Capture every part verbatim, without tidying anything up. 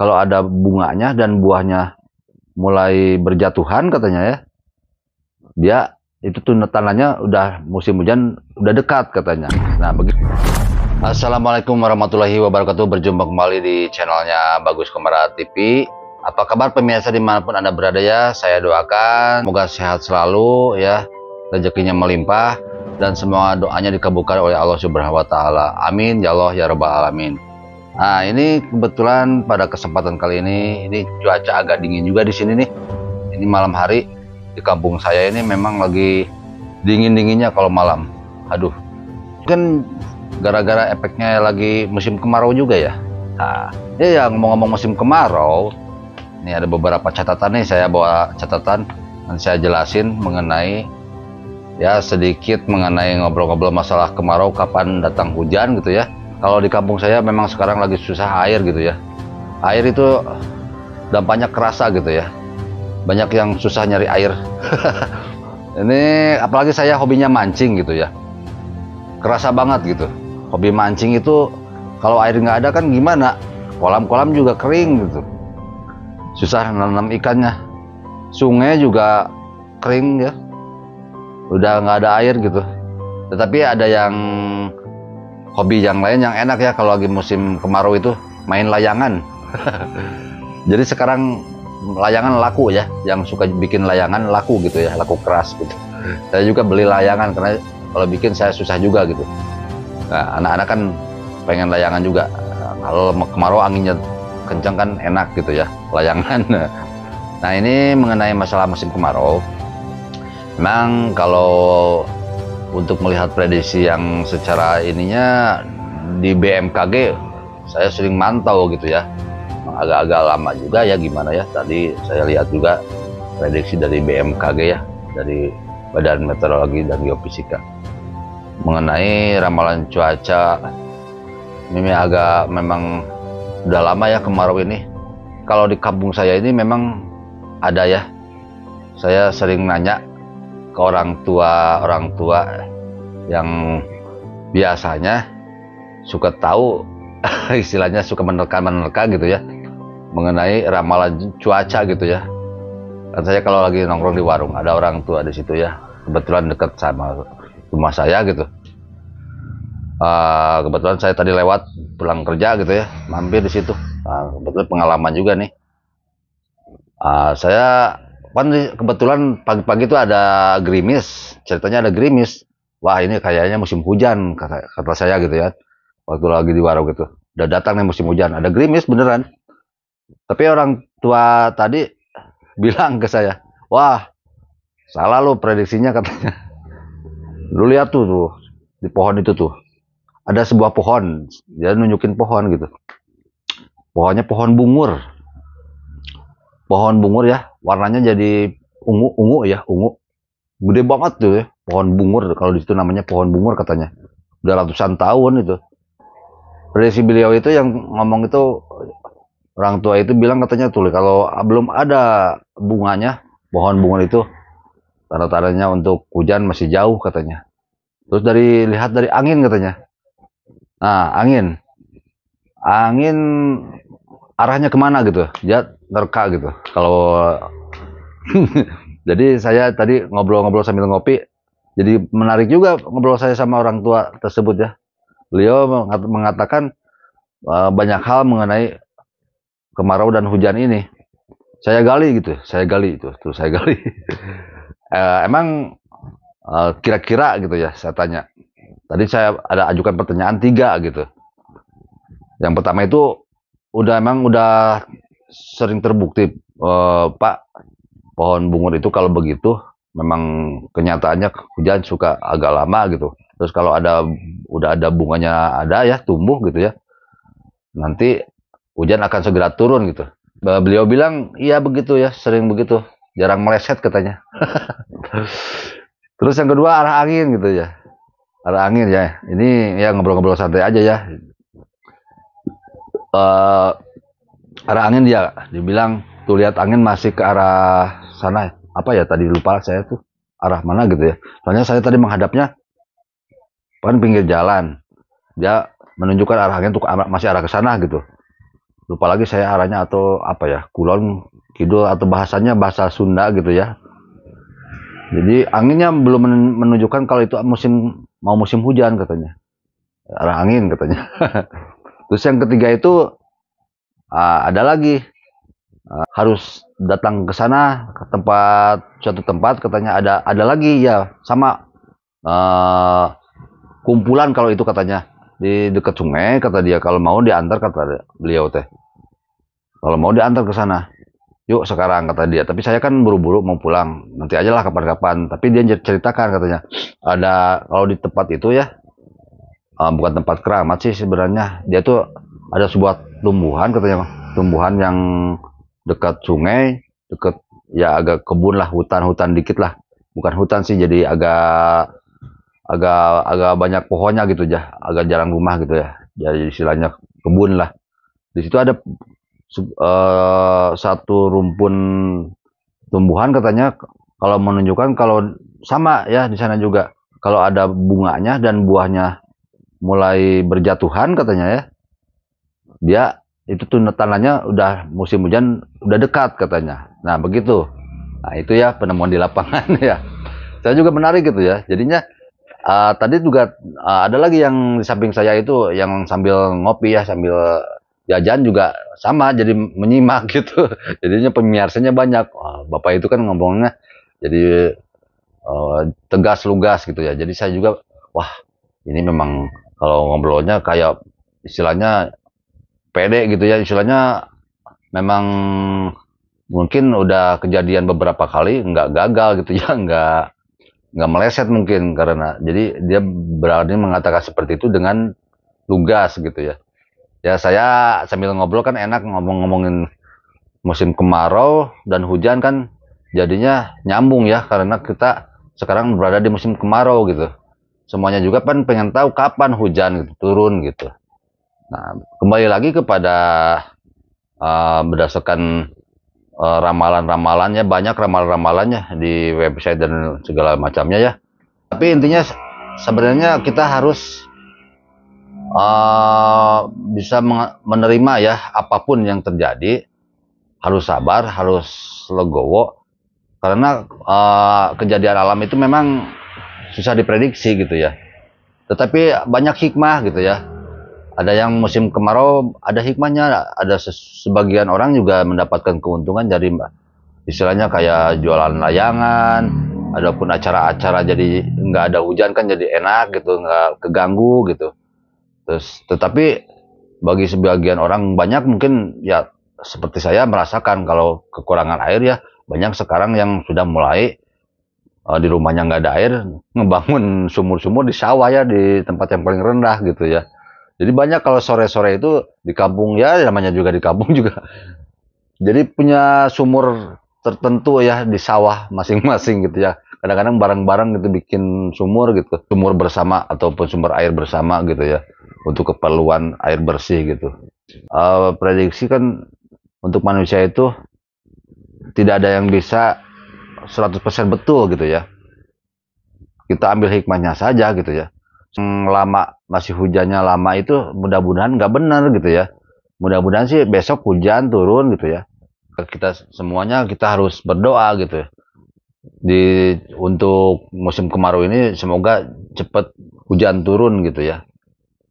kalau ada bunganya dan buahnya mulai berjatuhan katanya ya, dia itu tuh tandanya udah musim hujan udah dekat katanya. Nah begitu. Assalamualaikum warahmatullahi wabarakatuh. Berjumpa kembali di channelnya Bagus Komara T V. Apa kabar pemirsa dimanapun Anda berada ya? Saya doakan semoga sehat selalu ya, rezekinya melimpah dan semua doanya dikabulkan oleh Allah Subhanahu wa taala. Amin ya Allah ya rabbal alamin. Nah, ini kebetulan pada kesempatan kali ini ini cuaca agak dingin juga di sini nih. Ini malam hari di kampung saya ini memang lagi dingin-dinginnya kalau malam. Aduh. Kan gara-gara efeknya lagi musim kemarau juga ya. Nah, ya ngomong-ngomong musim kemarau, ini ada beberapa catatan nih, saya bawa catatan dan saya jelasin mengenai ya sedikit mengenai ngobrol-ngobrol masalah kemarau, kapan datang hujan gitu ya. Kalau di kampung saya memang sekarang lagi susah air gitu ya. Air itu dampaknya kerasa gitu ya. Banyak yang susah nyari air. Ini apalagi saya hobinya mancing gitu ya. Kerasa banget gitu. Hobi mancing itu kalau air nggak ada kan gimana? Kolam-kolam juga kering gitu. Susah nanam ikannya. Sungai juga kering ya. Udah nggak ada air gitu. Tetapi ada yang hobi yang lain yang enak ya kalau lagi musim kemarau itu main layangan. Jadi sekarang layangan laku ya, yang suka bikin layangan laku gitu ya, laku keras gitu. Saya juga beli layangan karena kalau bikin saya susah juga gitu. Nah, anak-anak kan pengen layangan juga. Kalau kemarau anginnya kencang kan enak gitu ya, layangan. Nah, ini mengenai masalah musim kemarau. Memang kalau untuk melihat prediksi yang secara ininya di B M K G saya sering mantau gitu ya, agak-agak lama juga ya, gimana ya, tadi saya lihat juga prediksi dari B M K G ya, dari Badan Meteorologi dan Geofisika mengenai ramalan cuaca. Ini agak memang udah lama ya kemarau ini. Kalau di kampung saya ini memang ada ya, saya sering nanya ke orang tua orang tua yang biasanya suka tahu istilahnya suka menerka-menerka gitu ya mengenai ramalan cuaca gitu ya. Dan saya kalau lagi nongkrong di warung ada orang tua di situ ya, kebetulan dekat sama rumah saya gitu. Uh, kebetulan saya tadi lewat pulang kerja gitu ya, mampir di situ. Nah, kebetulan pengalaman juga nih. Uh, saya Pan, kebetulan pagi-pagi itu ada gerimis, ceritanya ada gerimis. Wah, ini kayaknya musim hujan kata, kata saya gitu ya, waktu lagi di warung gitu. Udah datang nih musim hujan, ada gerimis beneran. Tapi orang tua tadi bilang ke saya, wah salah lo prediksinya katanya. Lu lihat tuh, tuh di pohon itu tuh ada sebuah pohon, dia nunjukin pohon gitu. Pohonnya pohon bungur. Pohon bungur ya, warnanya jadi ungu-ungu ya, ungu. Gede banget tuh ya, pohon bungur. Kalau di situ namanya pohon bungur katanya. Udah ratusan tahun itu. Prediksi beliau itu yang ngomong itu, orang tua itu bilang katanya tuh, kalau belum ada bunganya, pohon bungur itu, tanda-tandanya untuk hujan masih jauh katanya. Terus dari lihat dari angin katanya. Nah, angin. Angin arahnya kemana gitu, dia nerka gitu. Kalau jadi saya tadi ngobrol-ngobrol sambil ngopi, jadi menarik juga ngobrol saya sama orang tua tersebut ya. Beliau mengatakan uh, banyak hal mengenai kemarau dan hujan ini. Saya gali gitu, saya gali itu, terus saya gali. uh, emang kira-kira uh, gitu ya, saya tanya. Tadi saya ada ajukan pertanyaan tiga gitu. Yang pertama itu udah emang udah sering terbukti eh, Pak, pohon bungur itu kalau begitu memang kenyataannya hujan suka agak lama gitu. Terus kalau ada udah ada bunganya ada ya, tumbuh gitu ya, nanti hujan akan segera turun gitu. Beliau bilang iya begitu ya, sering begitu, jarang meleset katanya. Terus yang kedua arah angin gitu ya, arah angin ya. Ini ya ngobrol-ngobrol santai aja ya. Uh, arah angin dia dibilang tuh lihat angin masih ke arah sana, apa ya tadi lupa saya tuh arah mana gitu ya, soalnya saya tadi menghadapnya kan pinggir jalan, dia menunjukkan arah angin tuh masih arah ke sana gitu. lupa lagi saya arahnya, atau apa ya, kulon kidul atau bahasanya bahasa Sunda gitu ya. Jadi anginnya belum menunjukkan kalau itu musim mau musim hujan katanya, arah angin katanya. Terus yang ketiga itu uh, ada lagi uh, harus datang ke sana, ke tempat suatu tempat katanya ada ada lagi ya, sama uh, kumpulan kalau itu katanya di dekat sungai kata dia, kalau mau diantar kata beliau teh. Kalau mau diantar ke sana, yuk sekarang kata dia. Tapi saya kan buru-buru mau pulang, nanti aja lah kapan-kapan. Tapi dia ceritakan katanya, ada kalau di tempat itu ya, uh, bukan tempat keramat sih sebenarnya. Dia tuh ada sebuah tumbuhan katanya, tumbuhan yang dekat sungai, dekat ya agak kebun lah, hutan-hutan dikit lah. Bukan hutan sih, jadi agak agak agak banyak pohonnya gitu ya, agak jarang rumah gitu ya, jadi istilahnya kebun lah. Di situ ada uh, satu rumpun tumbuhan katanya, kalau menunjukkan kalau sama ya di sana juga, kalau ada bunganya dan buahnya mulai berjatuhan katanya ya, dia itu tuh tandanya udah musim hujan, udah dekat katanya. Nah begitu, nah itu ya penemuan di lapangan ya, saya juga menarik gitu ya jadinya. Uh, tadi juga uh, ada lagi yang di samping saya itu yang sambil ngopi ya, sambil jajan juga sama, jadi menyimak gitu. Jadinya pemiarsanya banyak. Uh, Bapak itu kan ngomongnya jadi uh, tegas lugas gitu ya. Jadi saya juga, wah ini memang kalau ngobrolnya kayak istilahnya pede gitu ya. Istilahnya memang mungkin udah kejadian beberapa kali, nggak gagal gitu ya, nggak nggak meleset mungkin, karena jadi dia berani mengatakan seperti itu dengan lugas gitu ya. Ya saya sambil ngobrol kan enak, ngomong-ngomongin musim kemarau dan hujan kan jadinya nyambung ya, karena kita sekarang berada di musim kemarau gitu. Semuanya juga kan pengen tahu kapan hujan gitu, turun gitu. Nah kembali lagi kepada uh, berdasarkan ramalan-ramalannya, banyak ramalan-ramalannya di website dan segala macamnya ya. Tapi intinya sebenarnya kita harus uh, bisa menerima ya apapun yang terjadi, harus sabar, harus legowo, karena uh, kejadian alam itu memang susah diprediksi gitu ya. Tetapi banyak hikmah gitu ya. Ada yang musim kemarau, ada hikmahnya, ada sebagian orang juga mendapatkan keuntungan dari istilahnya kayak jualan layangan, adapun acara-acara jadi nggak ada hujan kan jadi enak gitu, nggak keganggu gitu. Terus, tetapi bagi sebagian orang banyak mungkin ya seperti saya merasakan kalau kekurangan air ya, banyak sekarang yang sudah mulai uh, di rumahnya nggak ada air, ngebangun sumur-sumur di sawah ya, di tempat yang paling rendah gitu ya. Jadi banyak kalau sore-sore itu di kampung ya, namanya juga di kampung juga. Jadi punya sumur tertentu ya di sawah masing-masing gitu ya. Kadang-kadang bareng-bareng gitu bikin sumur gitu. Sumur bersama ataupun sumber air bersama gitu ya. Untuk keperluan air bersih gitu. Uh, prediksi kan untuk manusia itu tidak ada yang bisa seratus persen betul gitu ya. Kita ambil hikmahnya saja gitu ya. Lama masih hujannya lama itu mudah-mudahan nggak benar gitu ya, mudah-mudahan sih besok hujan turun gitu ya. Kita semuanya kita harus berdoa gitu di untuk musim kemarau ini, semoga cepat hujan turun gitu ya,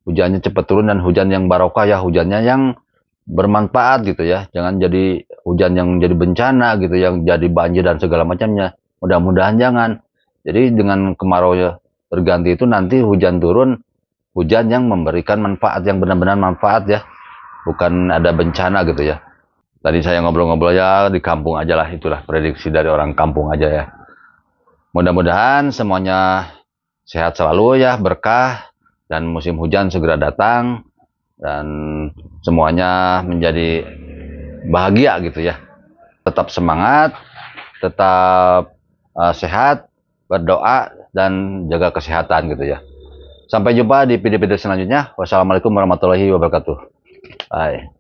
hujannya cepat turun dan hujan yang barokah ya, hujannya yang bermanfaat gitu ya, jangan jadi hujan yang jadi bencana gitu, yang jadi banjir dan segala macamnya, mudah-mudahan jangan. Jadi dengan kemarau ya berganti itu nanti hujan turun, hujan yang memberikan manfaat, yang benar-benar manfaat ya, bukan ada bencana gitu ya. Tadi saya ngobrol-ngobrol ya di kampung aja lah, itulah prediksi dari orang kampung aja ya. Mudah-mudahan semuanya sehat selalu ya, berkah, dan musim hujan segera datang, dan semuanya menjadi bahagia gitu ya. Tetap semangat, tetap uh, sehat, berdoa, dan jaga kesehatan gitu ya. Sampai jumpa di video-video selanjutnya. Wassalamualaikum warahmatullahi wabarakatuh. Bye.